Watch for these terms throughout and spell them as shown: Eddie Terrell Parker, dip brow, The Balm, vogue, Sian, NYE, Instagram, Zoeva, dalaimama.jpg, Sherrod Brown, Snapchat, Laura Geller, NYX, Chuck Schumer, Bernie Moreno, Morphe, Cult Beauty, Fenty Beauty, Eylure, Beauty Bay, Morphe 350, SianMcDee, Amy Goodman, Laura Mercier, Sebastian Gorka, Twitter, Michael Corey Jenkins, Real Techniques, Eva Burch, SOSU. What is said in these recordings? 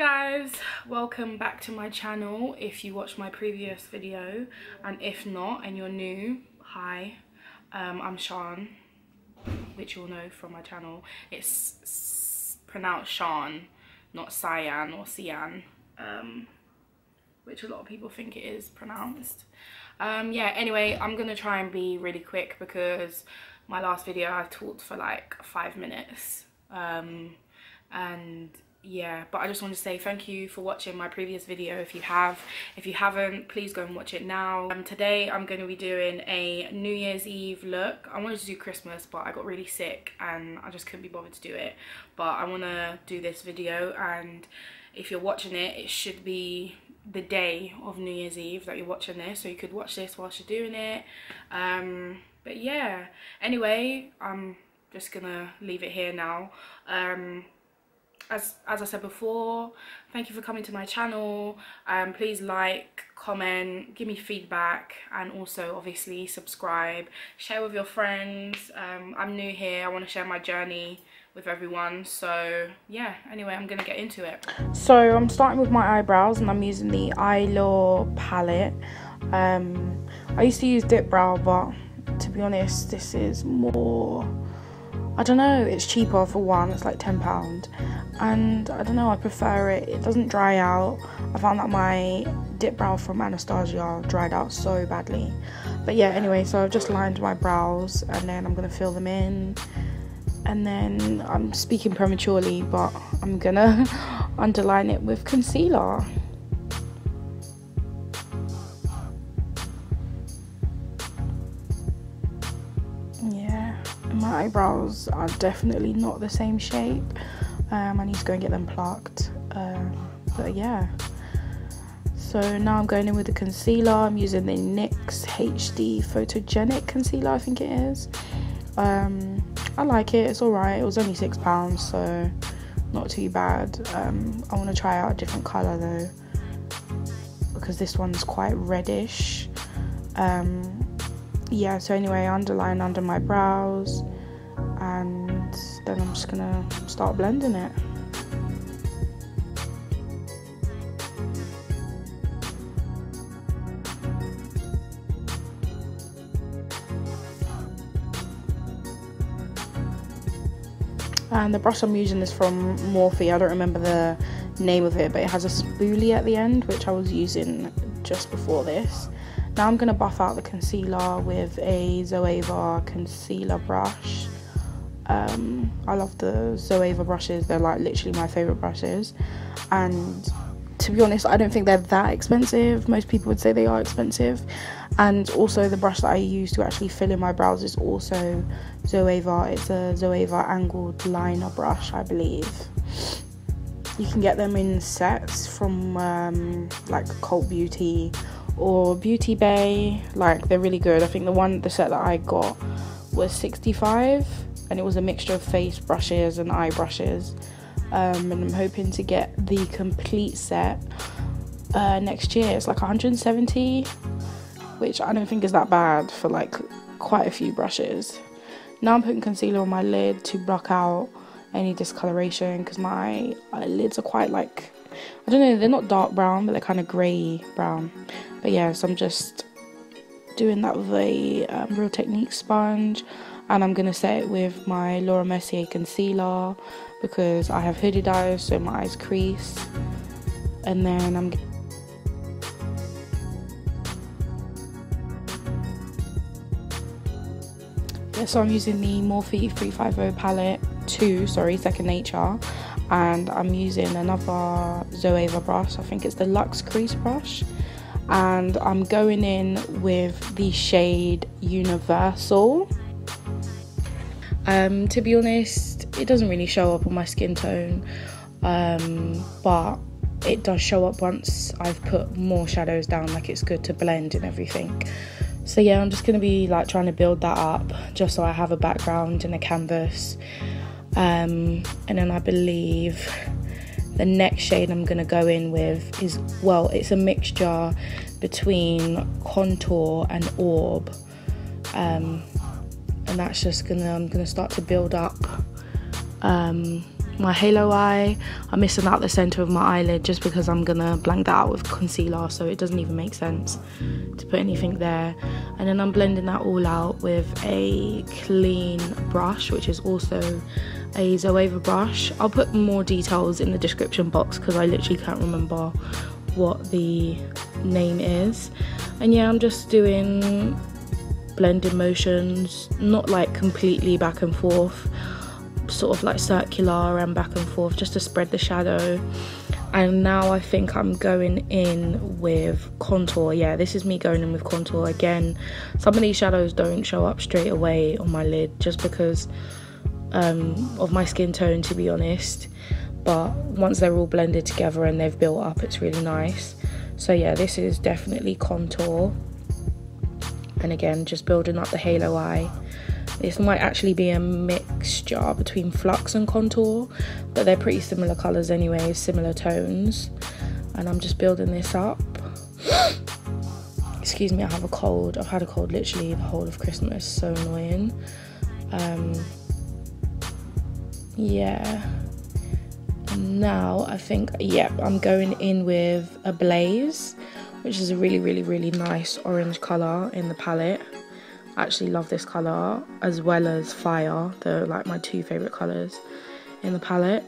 guys, welcome back to my channel. If you watched my previous video, and if not and you're new, hi, I'm Sian, which you'll know from my channel. It's pronounced Sian, not Sian or Sian, which a lot of people think it is pronounced. Yeah, anyway, I'm gonna try and be really quick because my last video I talked for like 5 minutes, and yeah, but I just want to say thank you for watching my previous video. If you haven't, please go and watch it now. Today I'm going to be doing a New Year's Eve look. I wanted to do Christmas, but I got really sick and I just couldn't be bothered to do it, but I want to do this video. And if you're watching it, it should be the day of New Year's Eve that you're watching this, so you could watch this whilst you're doing it. But yeah, anyway, I'm just gonna leave it here now. As I said before, thank you for coming to my channel. Please like, comment, give me feedback, and also obviously subscribe, share with your friends. I'm new here, I want to share my journey with everyone. So yeah, anyway, I'm gonna get into it. So I'm starting with my eyebrows, and I'm using the Eylure palette. I used to use Dip Brow, but to be honest, this is more, I don't know, it's cheaper for one, it's like £10, and I don't know, I prefer it. It doesn't dry out. I found that my Dip Brow from Anastasia dried out so badly. But yeah, anyway, so I've just lined my brows, and then I'm gonna fill them in, and then I'm speaking prematurely, but I'm gonna underline it with concealer. My eyebrows are definitely not the same shape. I need to go and get them plucked, but yeah. So now I'm going in with the concealer. I'm using the NYX HD Photogenic Concealer, I think it is. I like it, it's alright. It was only £6, so not too bad. I want to try out a different colour though, because this one's quite reddish. Yeah, so anyway, I underline under my brows, and then I'm just gonna start blending it. And the brush I'm using is from Morphe. I don't remember the name of it, but it has a spoolie at the end, which I was using just before this. Now I'm going to buff out the concealer with a Zoeva concealer brush. I love the Zoeva brushes, they're like literally my favourite brushes, and to be honest I don't think they're that expensive. Most people would say they are expensive, and also the brush that I use to actually fill in my brows is also Zoeva. It's a Zoeva angled liner brush, I believe. You can get them in sets from like Cult Beauty or Beauty Bay, like they're really good. I think the set that I got was £65, and it was a mixture of face brushes and eye brushes, and I'm hoping to get the complete set next year. It's like 170, which I don't think is that bad for like quite a few brushes. Now I'm putting concealer on my lid to block out any discoloration, because my eyelids are quite like, I don't know, they're not dark brown, but they're kind of grey brown. But yeah, so I'm just doing that with a Real Techniques sponge, and I'm going to set it with my Laura Mercier concealer because I have hooded eyes, so my eyes crease. And then I'm I'm using the Morphe 350 palette 2, sorry, Second Nature, and I'm using another Zoeva brush, I think it's the Luxe Crease brush. And I'm going in with the shade Universal. To be honest, it doesn't really show up on my skin tone, but it does show up once I've put more shadows down, like it's good to blend and everything. So yeah, I'm just going to be like trying to build that up just so I have a background and a canvas. And then I believe the next shade I'm going to go in with is, well, it's a mixture between Contour and Orb, and that's just I'm going to start to build up my halo eye. I'm missing out the center of my eyelid just because I'm gonna blank that out with concealer, so it doesn't even make sense to put anything there. And then I'm blending that all out with a clean brush, which is also a Zoeva brush. I'll put more details in the description box because I literally can't remember what the name is. And yeah, I'm just doing blending motions, not like completely back and forth, sort of like circular and back and forth, just to spread the shadow. And now I think I'm going in with contour. Yeah, this is me going in with contour again. Some of these shadows don't show up straight away on my lid just because of my skin tone, to be honest, but once they're all blended together and they've built up, it's really nice. So yeah, this is definitely contour, and again just building up the halo eye. This might actually be a mixture between flux and contour, but they're pretty similar colours anyway, similar tones. And I'm just building this up. Excuse me, I have a cold. I've had a cold literally the whole of Christmas, so annoying. Yeah. And now I think, yep, I'm going in with a blaze, which is a really, really, really nice orange colour in the palette. Actually love this color, as well as fire. They're like my two favorite colors in the palette.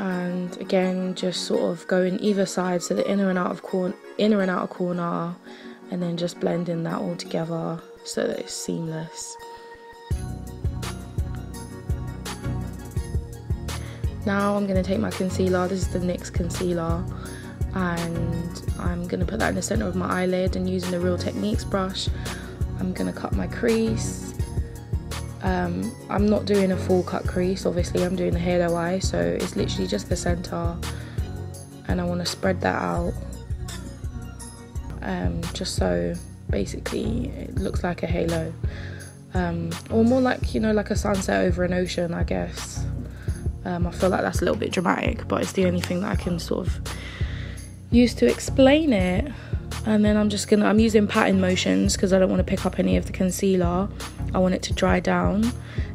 And again, just sort of going either side, so the inner and outer corner, and then just blending that all together so that it's seamless. Now I'm going to take my concealer. This is the NYX concealer, and I'm going to put that in the center of my eyelid, and using the Real Techniques brush, I'm going to cut my crease. I'm not doing a full cut crease, obviously, I'm doing a halo eye, so it's literally just the centre, and I want to spread that out, just so basically it looks like a halo, or more like, you know, like a sunset over an ocean, I guess. I feel like that's a little bit dramatic, but it's the only thing that I can sort of use to explain it. And then I'm using patting motions because I don't want to pick up any of the concealer. I want it to dry down.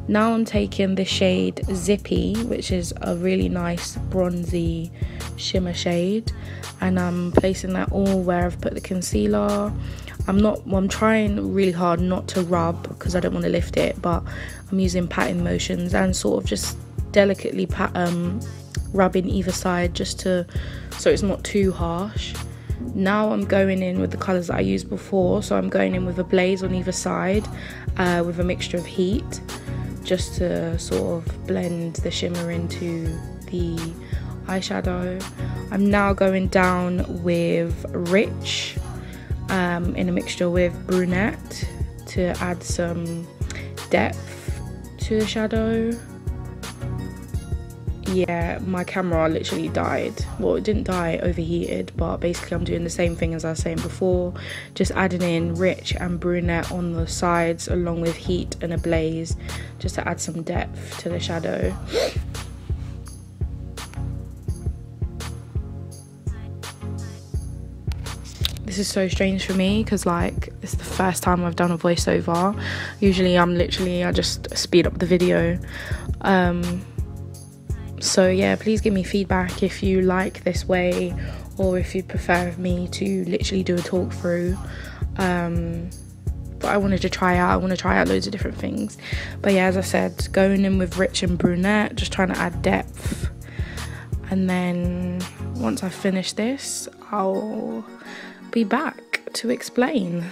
Now I'm taking the shade Zippy, which is a really nice bronzy shimmer shade, and I'm placing that all where I've put the concealer. I'm trying really hard not to rub because I don't want to lift it, but I'm using patting motions and sort of just delicately rubbing either side, just to so it's not too harsh. Now I'm going in with the colours that I used before, so I'm going in with a blaze on either side, with a mixture of heat, just to sort of blend the shimmer into the eyeshadow. I'm now going down with Rich, in a mixture with Brunette, to add some depth to the shadow. Yeah, my camera literally died. Well, it didn't die, it overheated, but basically I'm doing the same thing as I was saying before, just adding in Rich and Brunette on the sides, along with heat and a blaze, just to add some depth to the shadow. This is so strange for me because, like, it's the first time I've done a voiceover. Usually I just speed up the video. So yeah, please give me feedback if you like this way, or if you prefer me to literally do a talk through. But I want to try out loads of different things. But yeah, as I said, going in with Rich and Brunette, just trying to add depth. And then once I finish this, I'll be back to explain.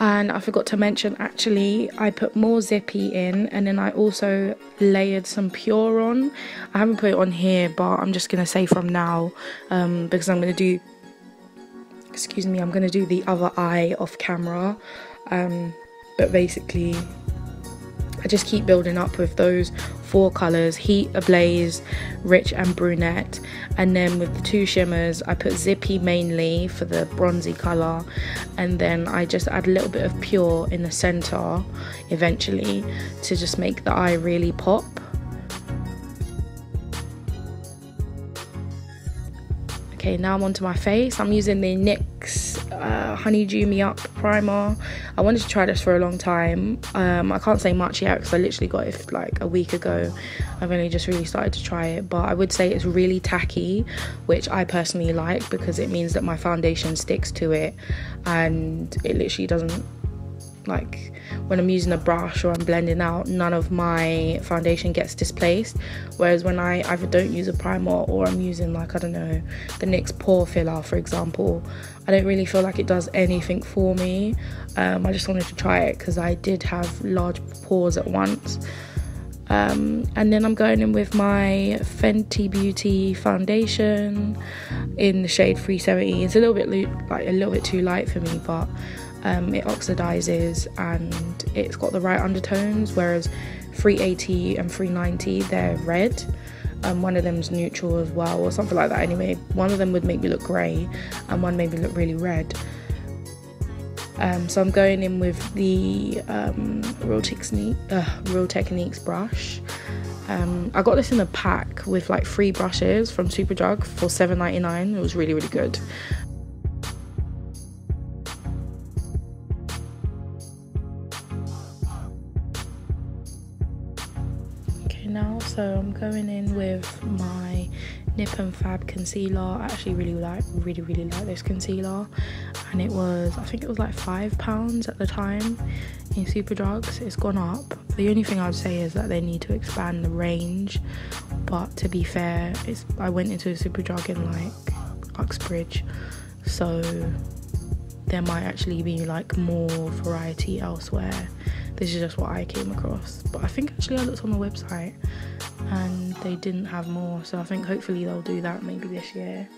And I forgot to mention, actually, I put more Zippy in, and then I also layered some Pure on. I haven't put it on here, but I'm just going to say from now, because I'm going to do the other eye off camera. But basically, I just keep building up with those four colours: Heat, Ablaze, Rich and Brunette. And then with the two shimmers, I put Zippy mainly for the bronzy colour, and then I just add a little bit of Pure in the centre eventually, to just make the eye really pop. Okay, now I'm onto my face. I'm using the NYX Honeydew Me Up primer. I wanted to try this for a long time. I can't say much yet because I literally got it like a week ago. I've only just really started to try it, but I would say it's really tacky, which I personally like because it means that my foundation sticks to it and it literally doesn't, like when I'm using a brush or I'm blending out, none of my foundation gets displaced, whereas when I either don't use a primer or I'm using like, I don't know, the NYX pore filler for example, I don't really feel like it does anything for me. I just wanted to try it because I did have large pores at once. And then I'm going in with my Fenty Beauty foundation in the shade 370. It's a little bit like a little bit too light for me, but it oxidizes and it's got the right undertones, whereas 380 and 390, they're red. One of them's neutral as well, or something like that anyway. One of them would make me look grey and one made me look really red. So I'm going in with the Real Techniques brush. I got this in a pack with like 3 brushes from Superdrug for $7.99. It was really, really good. So I'm going in with my Nip and Fab concealer. I actually really like this concealer, and it was, I think it was like £5 at the time in Superdrug. It's gone up. The only thing I would say is that they need to expand the range, but to be fair, it's, I went into a Superdrug in like Uxbridge, so there might actually be like more variety elsewhere. This is just what I came across, but I think actually I looked on the website and they didn't have more, so I think hopefully they'll do that maybe this year.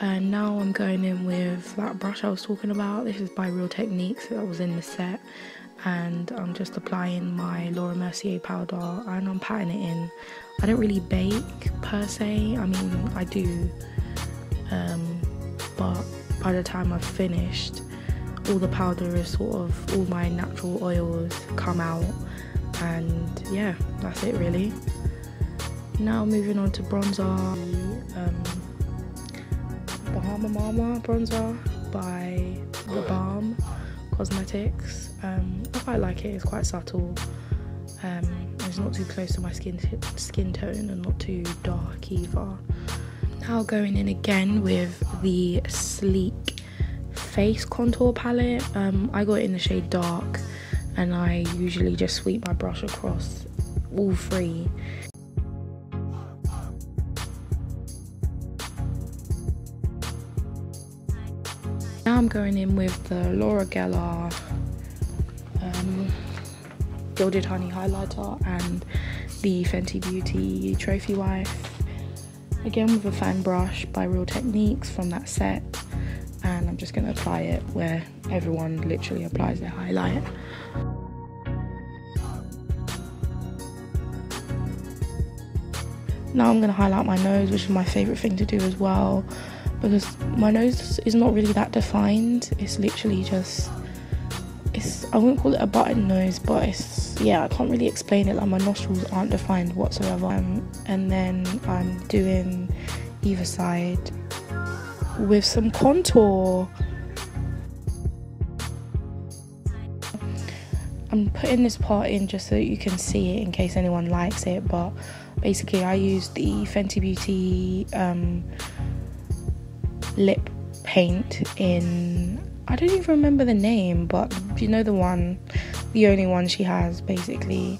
And now I'm going in with that brush I was talking about. This is by Real Techniques, that was in the set, and I'm just applying my Laura Mercier powder and I'm patting it in. I don't really bake per se, I mean I do, but by the time I've finished, all the powder is sort of, all my natural oils come out, and yeah, that's it really. Now moving on to bronzer, Bahama Mama bronzer by The Balm Cosmetics. I quite like it, it's quite subtle. It's not too close to my skin tone and not too dark either. Now going in again with the Sleek Face Contour Palette. I got it in the shade Dark, and I usually just sweep my brush across all 3. Now I'm going in with the Laura Geller Gilded Honey highlighter and the Fenty Beauty Trophy Wife, again with a fan brush by Real Techniques from that set, and I'm just going to apply it where everyone literally applies their highlight. Now I'm going to highlight my nose, which is my favourite thing to do as well, because my nose is not really that defined. It's literally just, I wouldn't call it a button nose, but it's, yeah, I can't really explain it, like my nostrils aren't defined whatsoever. And then I'm doing either side with some contour. I'm putting this part in just so that you can see it in case anyone likes it, but basically I used the Fenty Beauty lip paint in, I don't even remember the name, but you know the one, the only one she has basically.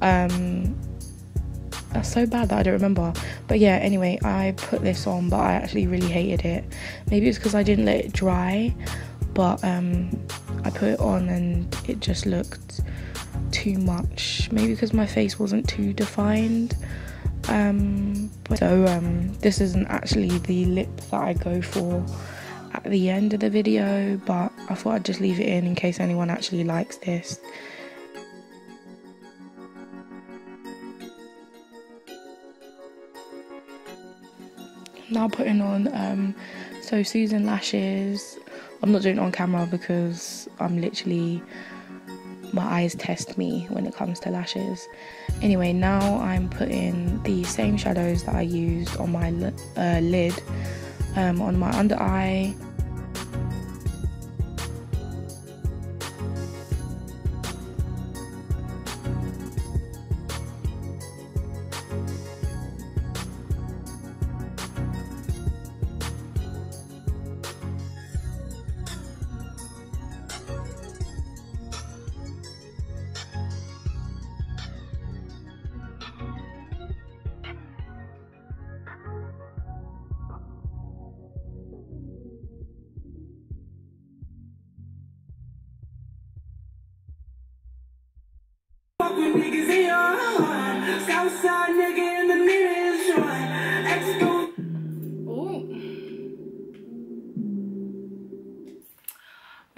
That's so bad that I don't remember, but yeah, anyway, I put this on, but I actually really hated it. Maybe it's because I didn't let it dry, but I put it on and it just looked too much, maybe because my face wasn't too defined. This isn't actually the lip that I go for at the end of the video, but I thought I'd just leave it in case anyone actually likes this. Now putting on SOSU's lashes. I'm not doing it on camera because I'm literally my eyes test me when it comes to lashes. Anyway, now I'm putting the same shadows that I used on my lid on my under eye.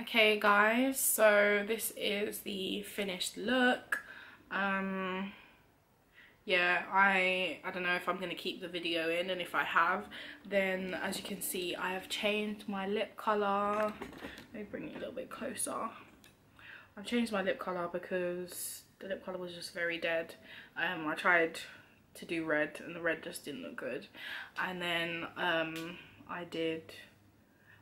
Okay guys, so this is the finished look. Yeah, I don't know if I'm going to keep the video in, and if I have, then as you can see I have changed my lip colour. Let me bring it a little bit closer. I've changed my lip colour because the lip colour was just very dead. I tried to do red and the red just didn't look good, and then I did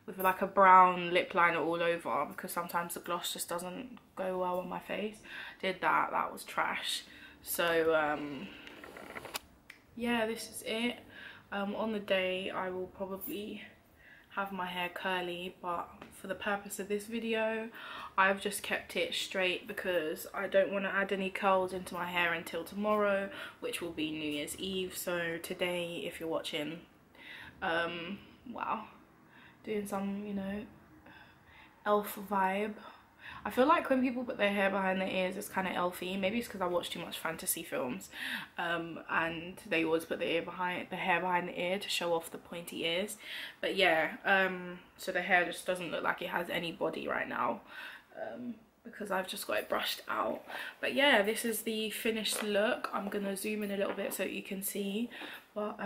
with like a brown lip liner all over because sometimes the gloss just doesn't go well on my face. Did that, that was trash. So yeah, this is it. On the day I will probably have my hair curly, but for the purpose of this video I've just kept it straight because I don't want to add any curls into my hair until tomorrow, which will be New Year's Eve. So today, if you're watching, wow, doing some, you know, elf vibe. I feel like when people put their hair behind their ears, it's kind of elfy. Maybe it's because I watch too much fantasy films, and they always put the hair behind the ear to show off the pointy ears. But yeah, so the hair just doesn't look like it has any body right now, because I've just got it brushed out. But yeah, this is the finished look. I'm gonna zoom in a little bit so you can see. But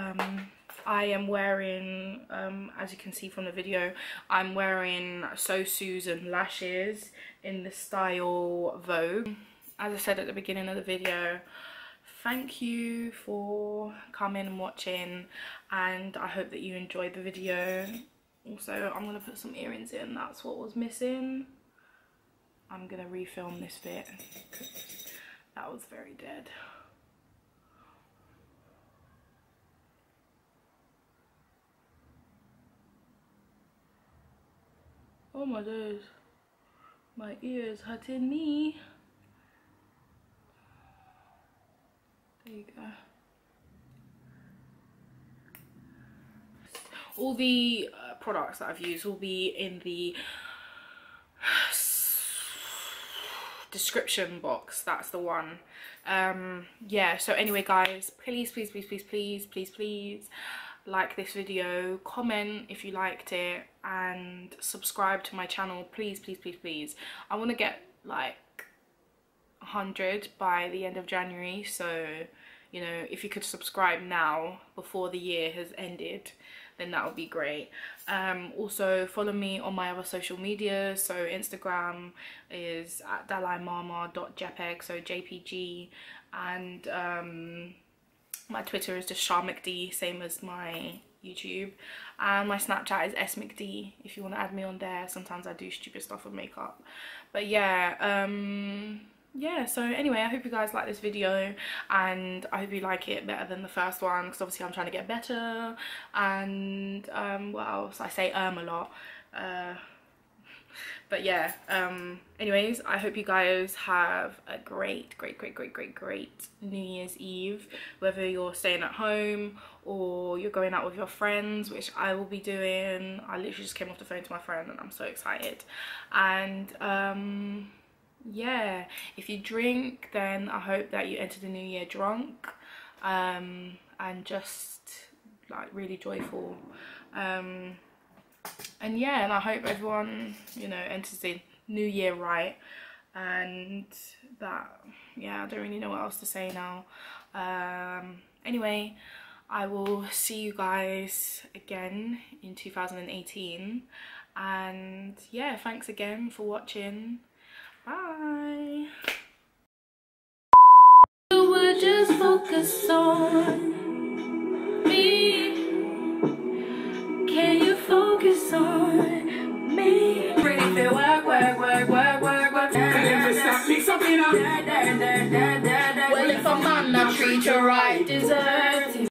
I am wearing, as you can see from the video, I'm wearing SOSU's and lashes in the style Vogue. As I said at the beginning of the video, thank you for coming and watching, and I hope that you enjoyed the video. Also, I'm gonna put some earrings in. That's what was missing. I'm gonna refilm this bit. That was very dead. Oh my days, my ears hurting me. There you go. All the products that I've used will be in the description box. That's the one. Yeah, so anyway guys, please like this video, comment if you liked it, and subscribe to my channel. Please. I want to get like 100 by the end of January, so you know, if you could subscribe now before the year has ended, then that would be great. Also follow me on my other social media. So Instagram is at dalaimama.jpg, so jpg, and my Twitter is just SianMcDee, same as my YouTube, and my Snapchat is SMcDee if you want to add me on there. Sometimes I do stupid stuff with makeup, but yeah, yeah, so anyway, I hope you guys like this video, and I hope you like it better than the first one, because obviously I'm trying to get better. And what else? I say a lot, but yeah, anyways, I hope you guys have a great New Year's Eve, whether you're staying at home or you're going out with your friends, which I will be doing. I literally just came off the phone to my friend and I'm so excited. And yeah, if you drink, then I hope that you enter the new year drunk, and just like really joyful, and yeah, and I hope everyone, you know, enters the new year right. And that, yeah, I don't really know what else to say now. Anyway, I will see you guys again in 2018, and yeah, thanks again for watching. Bye. You would just focus on me. Can you focus on me? Break the work. Well, if a man not treat you right, deserve